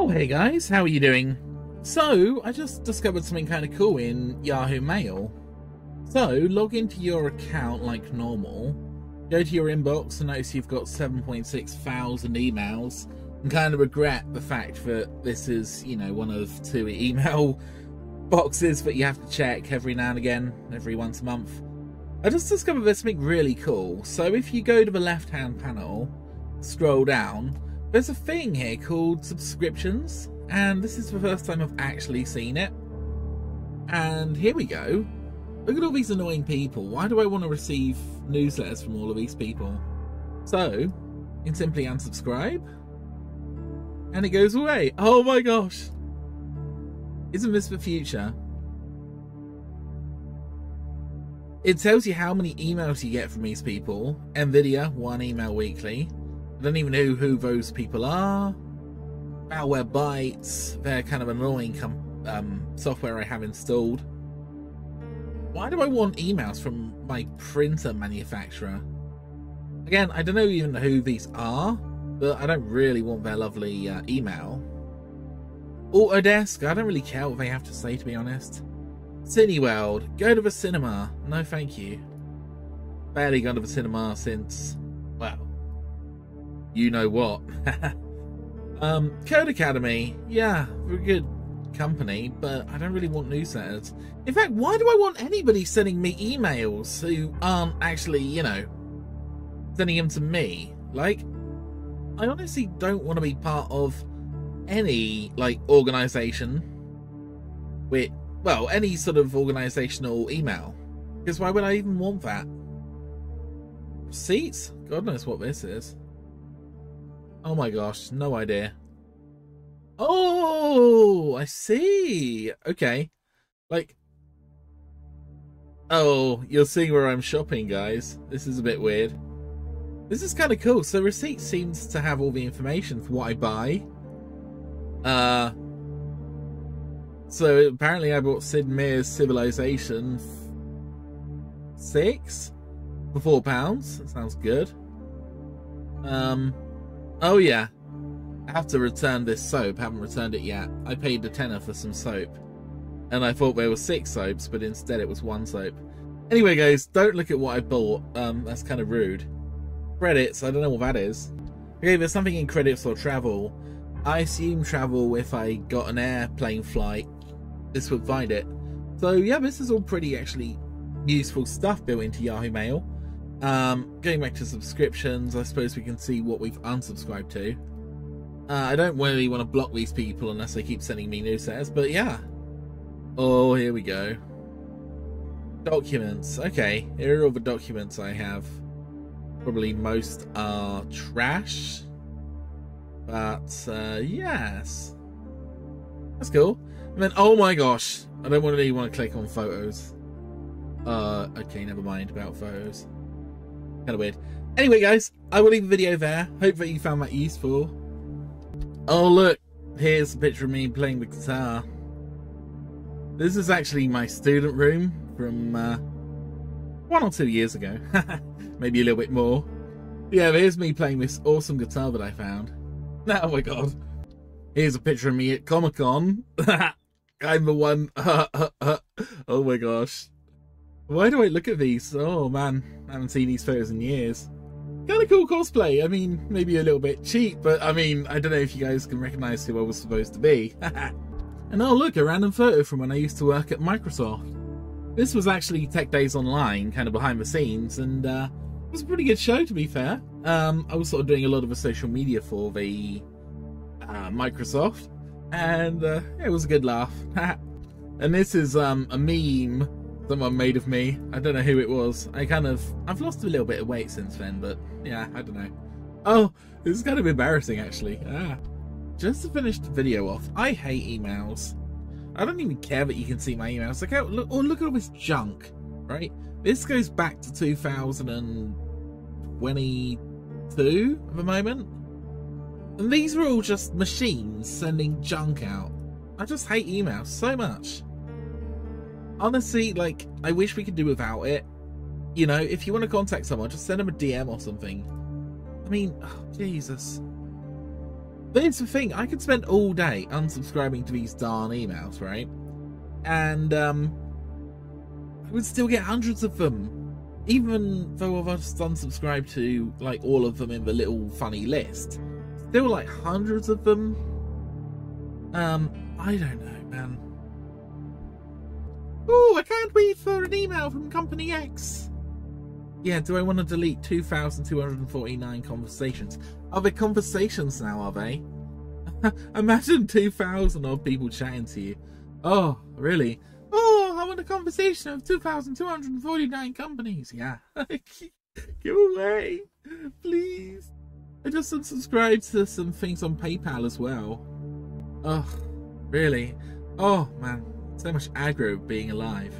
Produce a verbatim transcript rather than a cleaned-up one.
Oh, hey guys, how are you doing? So, I just discovered something kind of cool in Yahoo Mail. So, log into your account like normal, go to your inbox and notice you've got seven point six thousand emails, and kind of regret the fact that this is, you know, one of two email boxes that you have to check every now and again, every once a month. I just discovered there's something really cool. So if you go to the left-hand panel, scroll down, there's a thing here called subscriptions, and this is the first time I've actually seen it. And here we go. Look at all these annoying people. Why do I want to receive newsletters from all of these people? So, you can simply unsubscribe, and it goes away. Oh my gosh! Isn't this the future? It tells you how many emails you get from these people. Nvidia, one email weekly. I don't even know who those people are. Malware Bytes, they're kind of annoying com um, software I have installed. Why do I want emails from my printer manufacturer? Again, I don't know even who these are, but I don't really want their lovely uh, email. Autodesk, I don't really care what they have to say, to be honest. Cineworld, go to the cinema. No, thank you. Barely gone to the cinema since, well, you know what. um, Code Academy, yeah, we're a good company, but I don't really want newsletters. In fact, why do I want anybody sending me emails who aren't actually, you know, sending them to me? Like, I honestly don't want to be part of any, like, organisation with... well, any sort of organisational email. Because why would I even want that? Receipts? God knows what this is. Oh my gosh, no idea. Oh, I see. Okay. Like, oh, you're seeing where I'm shopping, guys. This is a bit weird. This is kind of cool. So receipt seems to have all the information for what I buy. Uh... So apparently I bought Sid Meier's Civilization six for four pounds. That sounds good. Um, oh yeah, I have to return this soap. I haven't returned it yet. I paid a tenner for some soap, and I thought there were six soaps, but instead it was one soap. Anyway, guys, don't look at what I bought. Um, that's kind of rude. Credits. I don't know what that is. Okay, there's something in credits for travel. I assume travel. If I got an airplane flight, this would find it. So yeah, this is all pretty actually useful stuff built into Yahoo Mail. Um, going back to subscriptions, I suppose we can see what we've unsubscribed to. Uh, I don't really want to block these people unless they keep sending me newsletters, but yeah. Oh, here we go. Documents. Okay, here are all the documents I have. Probably most are trash. But, uh, yes. That's cool. And then, oh my gosh. I don't really want to click on photos. Uh, okay, never mind about photos. Kind of weird. Anyway, guys, I will leave the video there. Hope that you found that useful. Oh, look. Here's a picture of me playing the guitar. This is actually my student room from, uh, one or two years ago. Maybe a little bit more. Yeah, there's me playing this awesome guitar that I found. Oh my god. Here's a picture of me at Comic-Con. I'm the one. Oh my gosh. Why do I look at these? Oh man, I haven't seen these photos in years. Kind of cool cosplay. I mean, maybe a little bit cheap, but I mean, I don't know if you guys can recognize who I was supposed to be. And oh look, a random photo from when I used to work at Microsoft. This was actually Tech Days Online, kind of behind the scenes, and uh, it was a pretty good show, to be fair. Um, I was sort of doing a lot of the social media for the uh, Microsoft, and uh, it was a good laugh. And this is um, a meme someone made of me. I don't know who it was. I kind of, I've lost a little bit of weight since then, but yeah, I don't know. Oh, this is kind of embarrassing, actually. Ah. Just to finish the video off, I hate emails. I don't even care that you can see my emails. Like, oh, look, oh, look at all this junk, right? This goes back to two thousand twenty-two at the moment. And these are all just machines sending junk out. I just hate emails so much. Honestly, like, I wish we could do without it. You know, if you want to contact someone, just send them a D M or something. I mean, oh, Jesus. But it's the thing, I could spend all day unsubscribing to these darn emails, right? And um, I would still get hundreds of them. Even though I've just unsubscribed to like all of them in the little funny list, still like hundreds of them. Um, I don't know, man. Oh, I can't wait for an email from Company X. Yeah, do I want to delete two thousand two hundred forty-nine conversations? Are they conversations now, are they? Imagine two thousand odd people chatting to you. Oh, really? Oh, I want a conversation of two thousand two hundred forty-nine companies. Yeah. Give away, please. I just unsubscribed to some things on PayPal as well. Oh, really? Oh, man. So much aggro being alive.